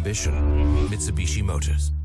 ambition. Mitsubishi Motors.